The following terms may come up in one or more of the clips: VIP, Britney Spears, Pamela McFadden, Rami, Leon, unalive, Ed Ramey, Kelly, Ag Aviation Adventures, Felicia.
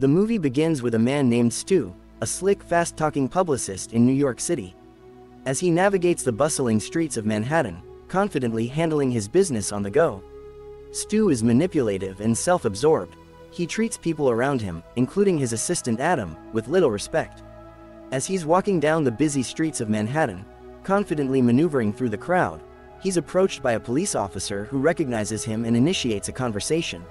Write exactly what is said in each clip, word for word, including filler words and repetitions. The movie begins with a man named Stu, a slick, fast-talking publicist in New York City. As he navigates the bustling streets of Manhattan, confidently handling his business on the go, Stu is manipulative and self-absorbed. He treats people around him, including his assistant Adam, with little respect. As he's walking down the busy streets of Manhattan, confidently maneuvering through the crowd, he's approached by a police officer who recognizes him and initiates a conversation.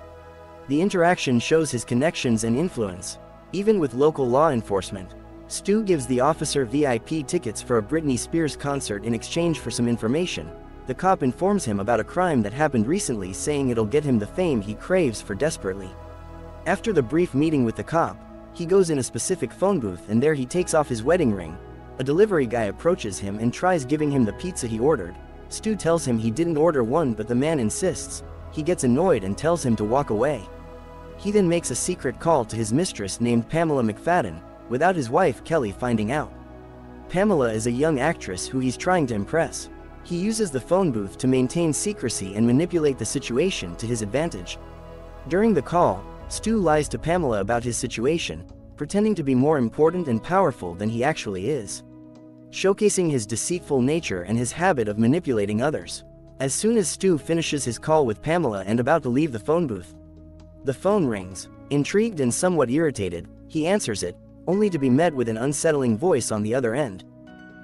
The interaction shows his connections and influence. Even with local law enforcement, Stu gives the officer V I P tickets for a Britney Spears concert in exchange for some information. The cop informs him about a crime that happened recently, saying it'll get him the fame he craves for desperately. After the brief meeting with the cop, he goes in a specific phone booth, and there he takes off his wedding ring. A delivery guy approaches him and tries giving him the pizza he ordered. Stu tells him he didn't order one, but the man insists. He gets annoyed and tells him to walk away. He then makes a secret call to his mistress named Pamela McFadden, without his wife Kelly finding out. Pamela is a young actress who he's trying to impress. He uses the phone booth to maintain secrecy and manipulate the situation to his advantage. During the call, Stu lies to Pamela about his situation, pretending to be more important and powerful than he actually is, showcasing his deceitful nature and his habit of manipulating others. As soon as Stu finishes his call with Pamela and about to leave the phone booth, the phone rings. Intrigued and somewhat irritated, he answers it, only to be met with an unsettling voice on the other end.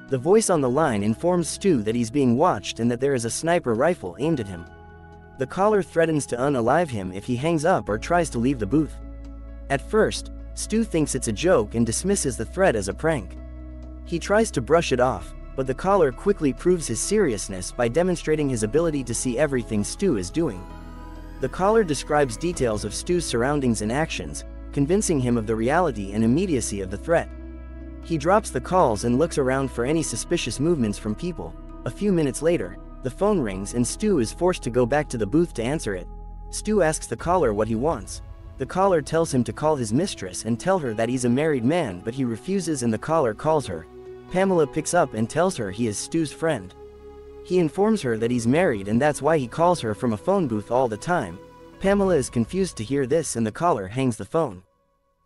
The voice on the line informs Stu that he's being watched and that there is a sniper rifle aimed at him. The caller threatens to unalive him if he hangs up or tries to leave the booth. At first, Stu thinks it's a joke and dismisses the threat as a prank. He tries to brush it off, but the caller quickly proves his seriousness by demonstrating his ability to see everything Stu is doing. The caller describes details of Stu's surroundings and actions, convincing him of the reality and immediacy of the threat. He drops the calls and looks around for any suspicious movements from people. A few minutes later, the phone rings and Stu is forced to go back to the booth to answer it. Stu asks the caller what he wants. The caller tells him to call his mistress and tell her that he's a married man, but he refuses and the caller calls her. Pamela picks up and tells her he is Stu's friend. He informs her that he's married and that's why he calls her from a phone booth all the time. Pamela is confused to hear this and the caller hangs the phone.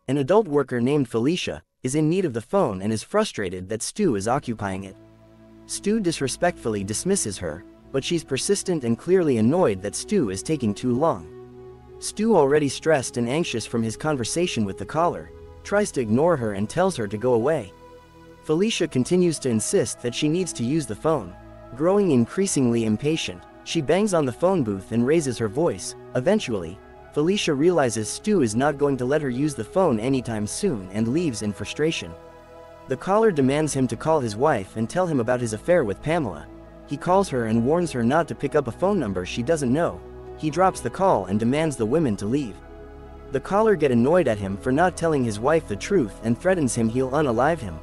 An adult worker named Felicia is in need of the phone and is frustrated that Stu is occupying it. Stu disrespectfully dismisses her, but she's persistent and clearly annoyed that Stu is taking too long. Stu, already stressed and anxious from his conversation with the caller, tries to ignore her and tells her to go away. Felicia continues to insist that she needs to use the phone. Growing increasingly impatient, she bangs on the phone booth and raises her voice. Eventually, Felicia realizes Stu is not going to let her use the phone anytime soon and leaves in frustration. The caller demands him to call his wife and tell him about his affair with Pamela. He calls her and warns her not to pick up a phone number she doesn't know. He drops the call and demands the women to leave. The caller gets annoyed at him for not telling his wife the truth and threatens him he'll unalive him.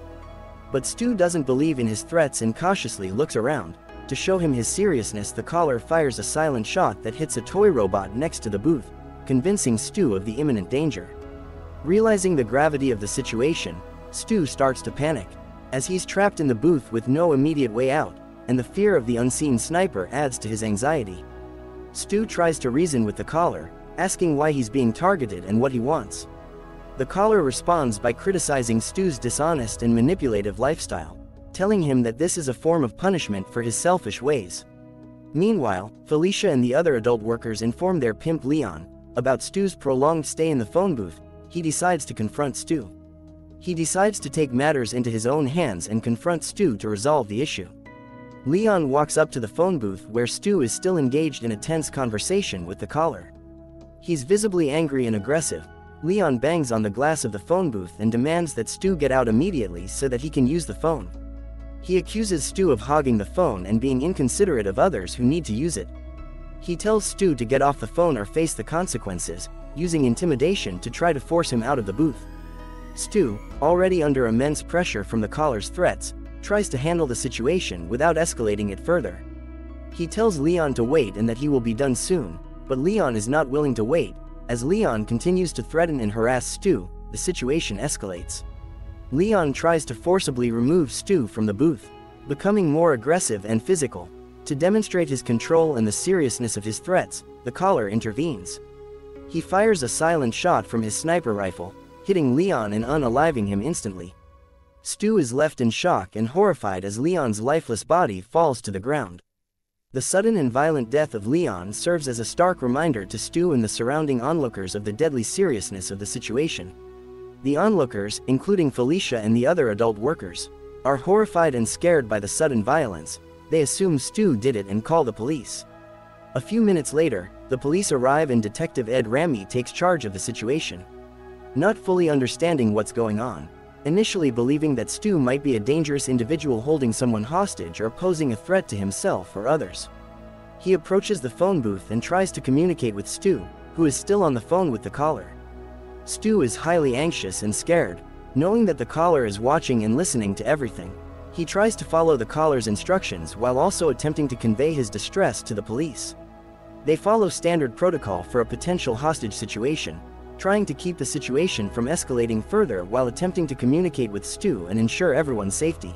But Stu doesn't believe in his threats and cautiously looks around. To show him his seriousness, the caller fires a silent shot that hits a toy robot next to the booth, convincing Stu of the imminent danger. Realizing the gravity of the situation, Stu starts to panic, as he's trapped in the booth with no immediate way out, and the fear of the unseen sniper adds to his anxiety. Stu tries to reason with the caller, asking why he's being targeted and what he wants. The caller responds by criticizing Stu's dishonest and manipulative lifestyle, telling him that this is a form of punishment for his selfish ways. Meanwhile, Felicia and the other adult workers inform their pimp Leon about Stu's prolonged stay in the phone booth. He decides to confront Stu. He decides to take matters into his own hands and confront Stu to resolve the issue. Leon walks up to the phone booth where Stu is still engaged in a tense conversation with the caller. He's visibly angry and aggressive. Leon bangs on the glass of the phone booth and demands that Stu get out immediately so that he can use the phone. He accuses Stu of hogging the phone and being inconsiderate of others who need to use it. He tells Stu to get off the phone or face the consequences, using intimidation to try to force him out of the booth. Stu, already under immense pressure from the caller's threats, tries to handle the situation without escalating it further. He tells Leon to wait and that he will be done soon, but Leon is not willing to wait. As Leon continues to threaten and harass Stu, the situation escalates. Leon tries to forcibly remove Stu from the booth, becoming more aggressive and physical. To demonstrate his control and the seriousness of his threats, the caller intervenes. He fires a silent shot from his sniper rifle, hitting Leon and unaliving him instantly. Stu is left in shock and horrified as Leon's lifeless body falls to the ground. The sudden and violent death of Leon serves as a stark reminder to Stu and the surrounding onlookers of the deadly seriousness of the situation. The onlookers, including Felicia and the other adult workers, are horrified and scared by the sudden violence. They assume Stu did it and call the police. A few minutes later, the police arrive and Detective Ed Ramey takes charge of the situation. Not fully understanding what's going on, initially believing that Stu might be a dangerous individual holding someone hostage or posing a threat to himself or others. He approaches the phone booth and tries to communicate with Stu, who is still on the phone with the caller. Stu is highly anxious and scared, knowing that the caller is watching and listening to everything. He tries to follow the caller's instructions while also attempting to convey his distress to the police. They follow standard protocol for a potential hostage situation, trying to keep the situation from escalating further while attempting to communicate with Stu and ensure everyone's safety.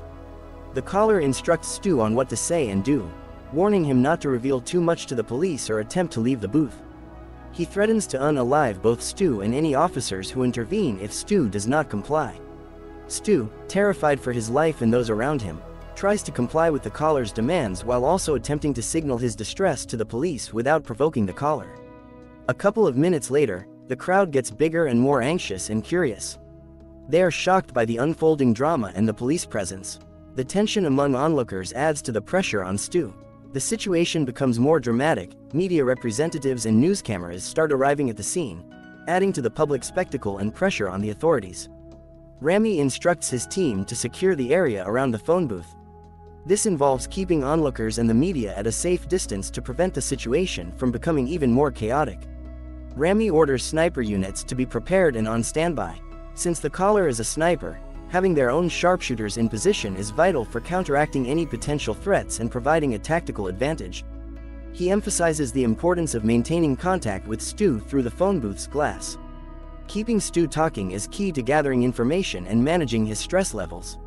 The caller instructs Stu on what to say and do, warning him not to reveal too much to the police or attempt to leave the booth. He threatens to unalive both Stu and any officers who intervene if Stu does not comply. Stu, terrified for his life and those around him, tries to comply with the caller's demands while also attempting to signal his distress to the police without provoking the caller. A couple of minutes later, the crowd gets bigger and more anxious and curious. They are shocked by the unfolding drama and the police presence. The tension among onlookers adds to the pressure on Stu. The situation becomes more dramatic. Media representatives and news cameras start arriving at the scene, adding to the public spectacle and pressure on the authorities. Rami instructs his team to secure the area around the phone booth. This involves keeping onlookers and the media at a safe distance to prevent the situation from becoming even more chaotic. Rami orders sniper units to be prepared and on standby. Since the caller is a sniper, having their own sharpshooters in position is vital for counteracting any potential threats and providing a tactical advantage. He emphasizes the importance of maintaining contact with Stu through the phone booth's glass. Keeping Stu talking is key to gathering information and managing his stress levels.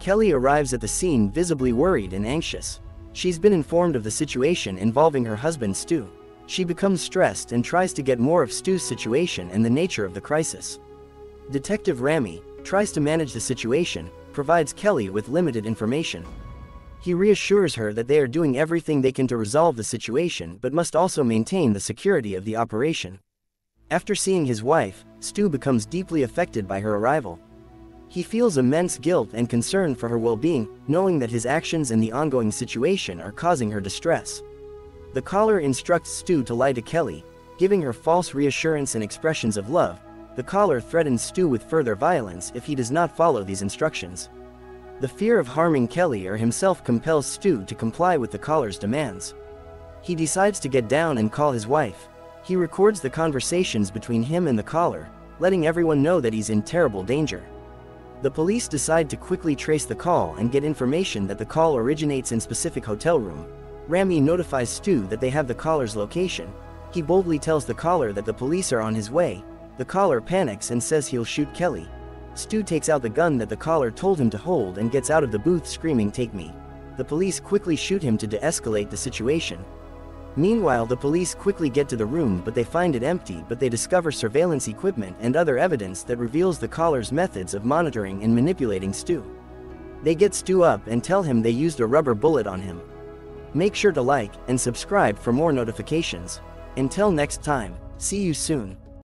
Kelly arrives at the scene visibly worried and anxious. She's been informed of the situation involving her husband Stu. She becomes stressed and tries to get more of Stu's situation and the nature of the crisis. Detective Rami tries to manage the situation, provides Kelly with limited information. He reassures her that they are doing everything they can to resolve the situation but must also maintain the security of the operation. After seeing his wife, Stu becomes deeply affected by her arrival. He feels immense guilt and concern for her well-being, knowing that his actions and the ongoing situation are causing her distress. The caller instructs Stu to lie to Kelly, giving her false reassurance and expressions of love. The caller threatens Stu with further violence if he does not follow these instructions. The fear of harming Kelly or himself compels Stu to comply with the caller's demands. He decides to get down and call his wife. He records the conversations between him and the caller, letting everyone know that he's in terrible danger. The police decide to quickly trace the call and get information that the call originates in a specific hotel room. Rami notifies Stu that they have the caller's location. He boldly tells the caller that the police are on his way. The caller panics and says he'll shoot Kelly. Stu takes out the gun that the caller told him to hold and gets out of the booth screaming, "Take me." The police quickly shoot him to de-escalate the situation. Meanwhile, the police quickly get to the room but they find it empty, but they discover surveillance equipment and other evidence that reveals the caller's methods of monitoring and manipulating Stu. They get Stu up and tell him they used a rubber bullet on him. Make sure to like and subscribe for more notifications. Until next time, see you soon.